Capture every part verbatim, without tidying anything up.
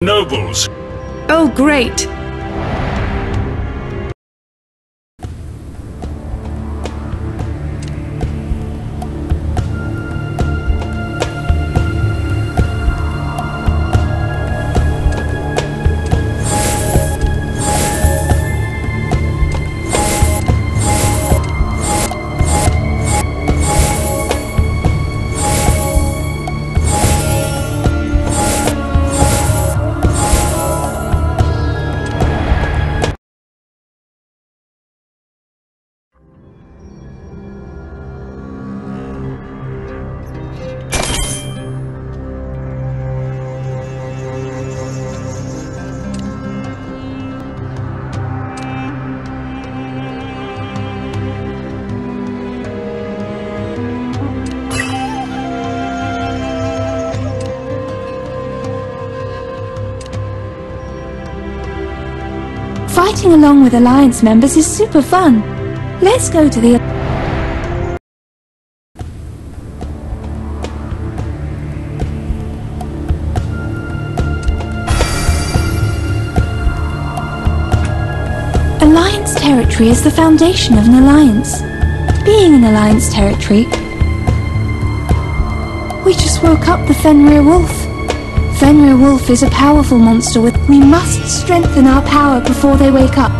Nobles. Oh, great. Fighting along with Alliance members is super fun. Let's go to the... Alliance territory is the foundation of an alliance. Being in Alliance territory... We just woke up the Fenrir Wolf. Fenrir Wolf is a powerful monster with... We must strengthen our power before they wake up.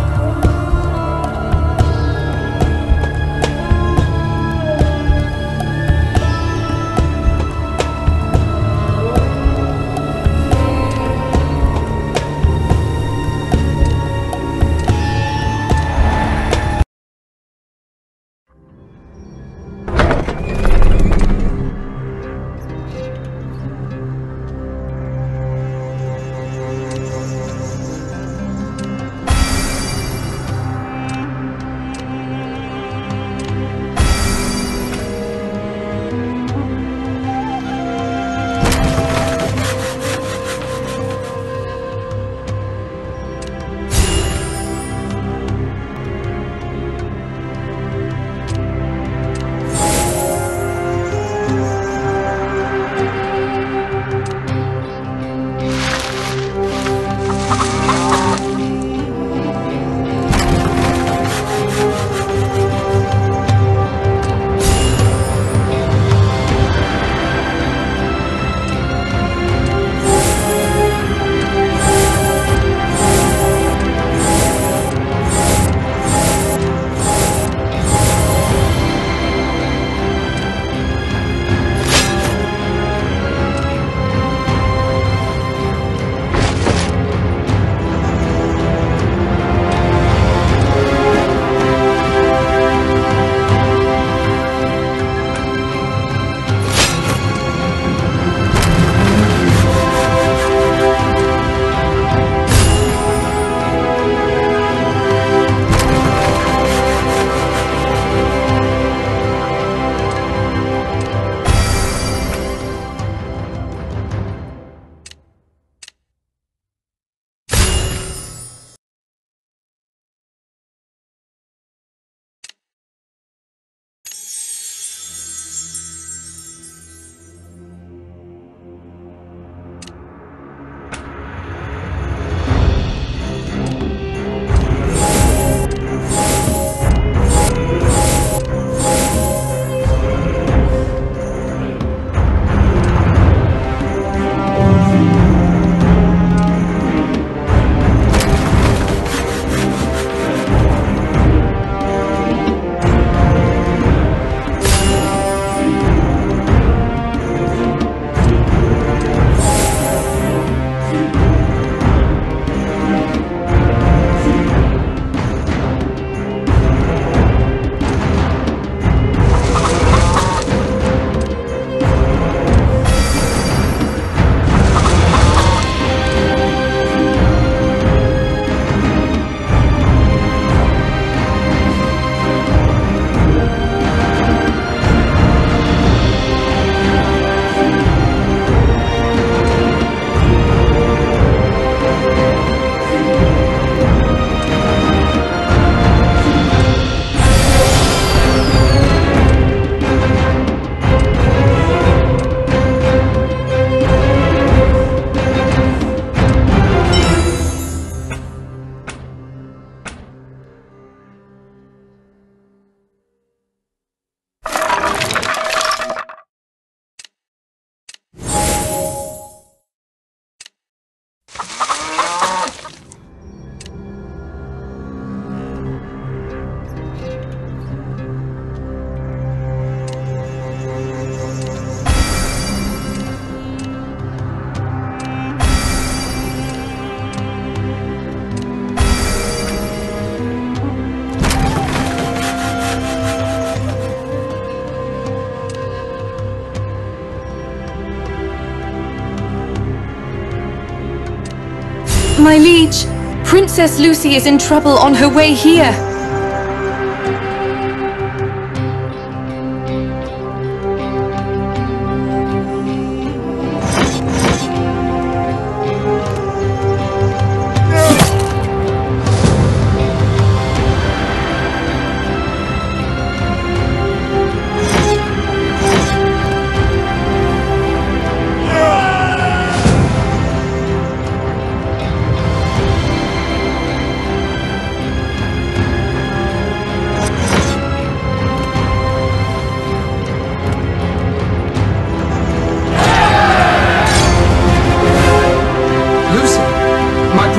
My liege, Princess Lucy is in trouble on her way here.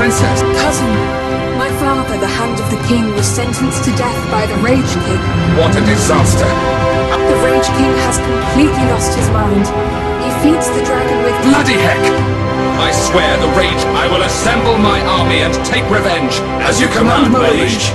Princess. Cousin, my father, the Hand of the King, was sentenced to death by the Rage King. What a disaster! The Rage King has completely lost his mind. He feeds the dragon with... Bloody heck! I swear the Rage... I will assemble my army and take revenge, as you command, my liege.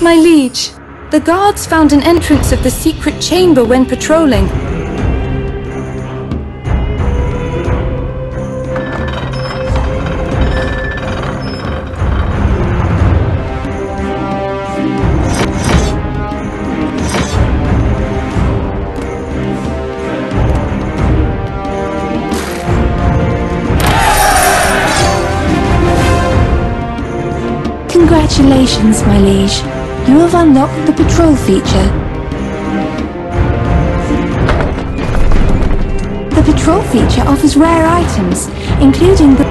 My liege, the guards found an entrance of the secret chamber when patrolling. Congratulations, my liege. You have unlocked the patrol feature. The patrol feature offers rare items, including the...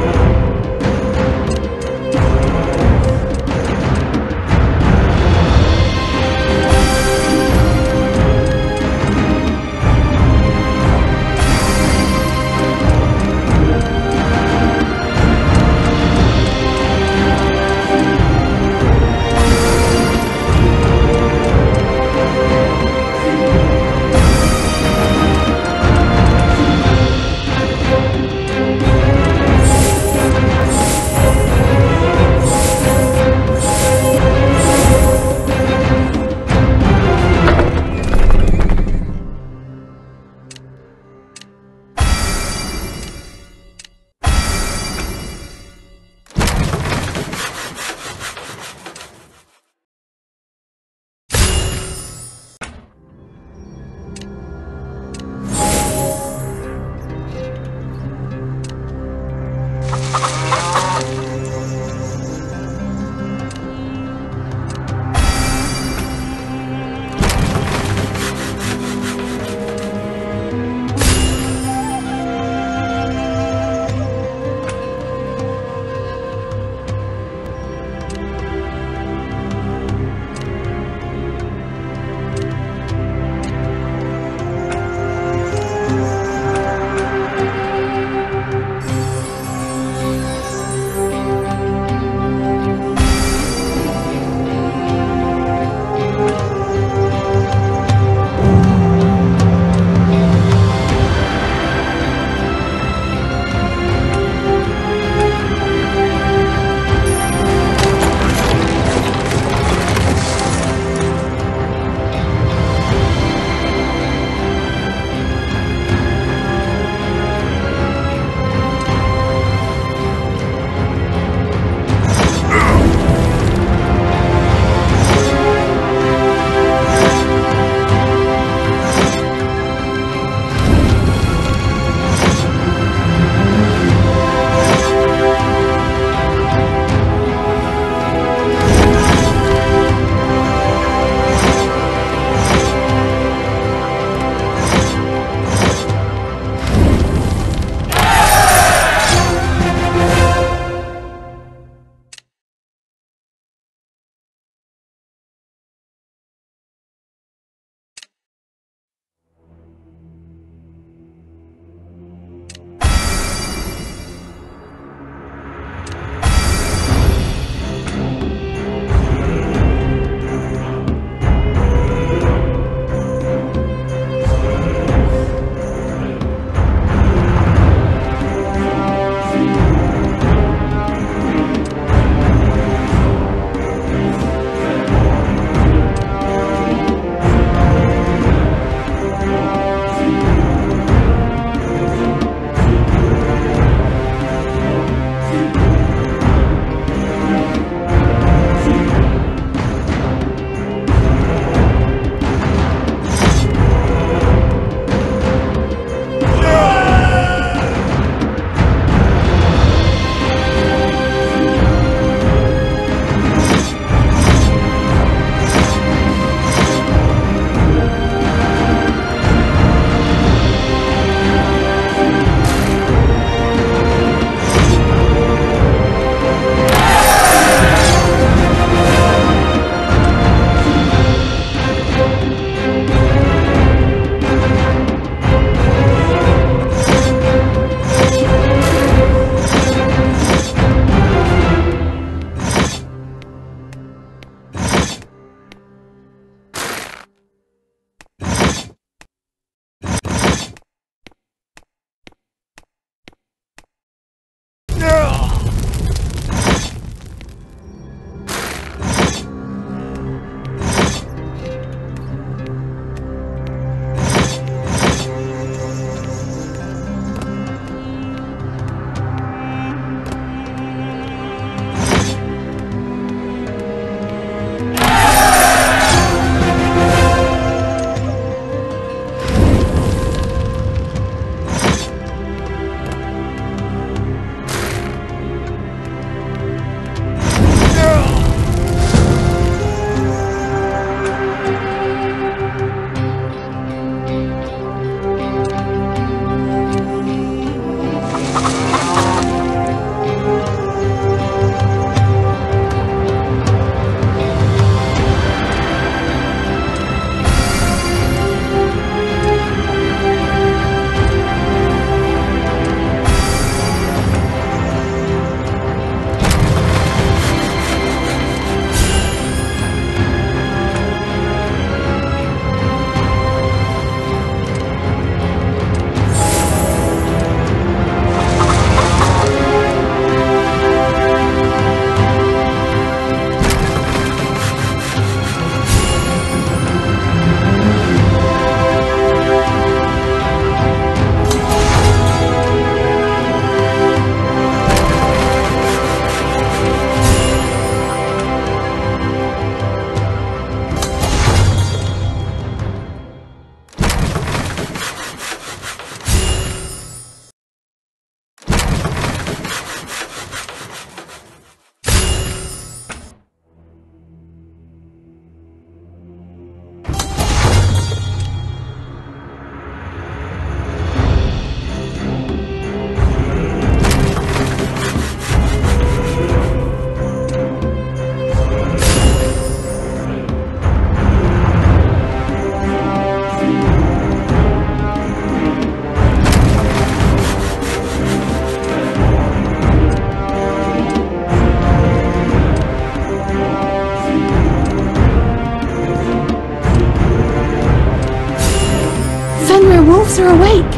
wolves are awake.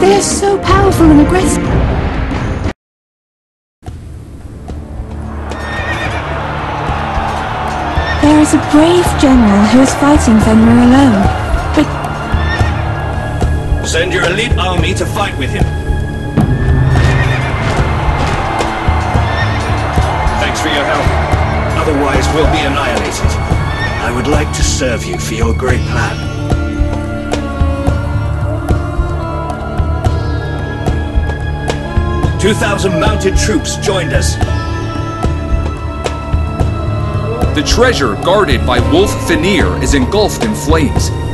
They are so powerful and aggressive. There is a brave general who is fighting Fenrir alone, but... Send your elite army to fight with him. Thanks for your help. Otherwise we'll be annihilated. I would like to serve you for your great plan. Two thousand mounted troops joined us. The treasure guarded by Wolf Fenrir is engulfed in flames.